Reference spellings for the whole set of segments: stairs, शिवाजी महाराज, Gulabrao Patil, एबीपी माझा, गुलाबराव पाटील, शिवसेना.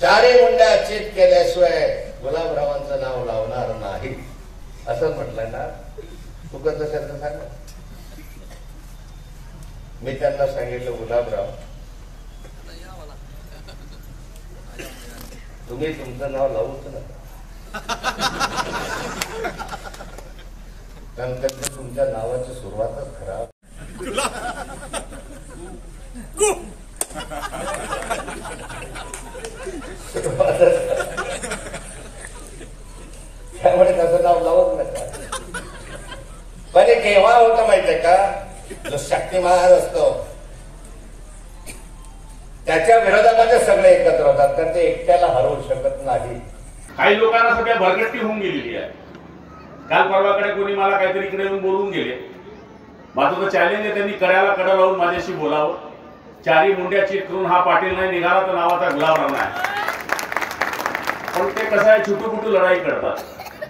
चारही मुंड्या चित केल्याशिवाय गुलाबरावांचं नाव लावणार नाही असं म्हटलं ना, तुकत शब्द सांग. मी त्यांना सांगितलं, गुलाबराव तुम्ही तुमचं नाव लावूच नका, कारण त्यांचं तुमच्या नावाची सुरुवातच खराब. त्यामुळे त्याचं नाव लावत नका. पण एक केव्हा होतं माहितीये का, जो शक्तिमान असतो त्याच्या विरोधामध्ये सगळे एकत्र होतात, कारण ते एकट्याला हरवू शकत नाही. काही लोकांना सगळ्या भरगट्टी होऊन गेलेली आहे. काल परवाकडे कोणी मला काहीतरी इकडे येऊन बोलून गेले. माझं तर चॅलेंज आहे त्यांनी कड्याला कडा लावून माझ्याशी बोलावं. चारी मुंड्या चित करून हा पाटील नाही निघाला तर नावाचा गुलाबराव नाही. पण ते कसं आहे, छुटूपुटू लढाई करतात.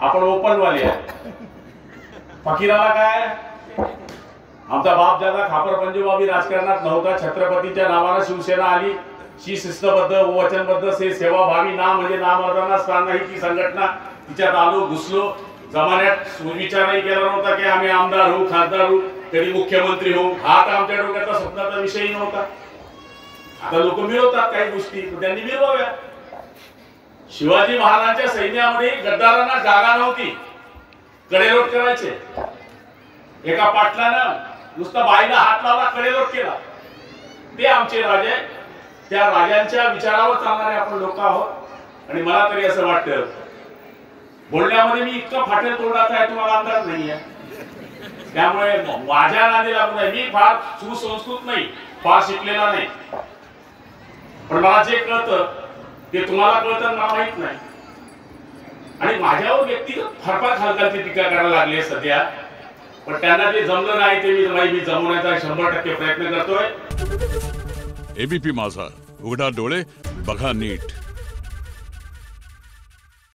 आपण ओपनवाले आहे. फकीराला काय, आमचा बाप दादा खापर पंजोबाबी राजकारणात नव्हता. छत्रपतीच्या नावानं शिवसेना आली. शी शिस्तबद्ध व वचनबद्ध से सेवाभावी, ना म्हणजे ना मरताना स्थान नाही. ती संघटना तिच्यात आलो, घुसलो. जमान्यात सुविचारही केला नव्हता की आम्ही आमदार होऊ, खासदार होऊ, तरी मुख्यमंत्री होऊ. हा तर आमच्या डोक्याचा स्वप्नाचा विषयही नव्हता. आता लोक मिळवतात काही गोष्टी, त्यांनी मिळवाव्या. शिवाजी महाराजांच्या सैन्यामध्ये गद्दारांना जागा नव्हती, कडेलोट करायचे. एका पाटलानं नुसता बाईला हात लावला, कडेलोट केला. ते आमचे राजे, त्या राजांच्या विचारावर चालणारे आपण लोक आहोत. आणि मला तरी असं वाटतं, बोलण्यामध्ये मी इतका फाटेल तोंडाचा आहे तुम्हाला अंदाज नाही आहे. त्यामुळे माझ्या नादी लागू नये. मी फार सुसंस्कृत नाही, फार शिकलेला नाही, पण मला जे कळतं ते तुम्हाला कळतं मला माहित नाही. आणि माझ्यावर व्यक्तिगत फारफार खालखालची टीका करायला लागली आहे सध्या. पण त्यांना जे जमलं नाही ते मी जमवण्याचा 100% प्रयत्न करतोय. एबीपी माझा, उघडा डोळे, बघा नीट.